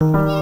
Wow.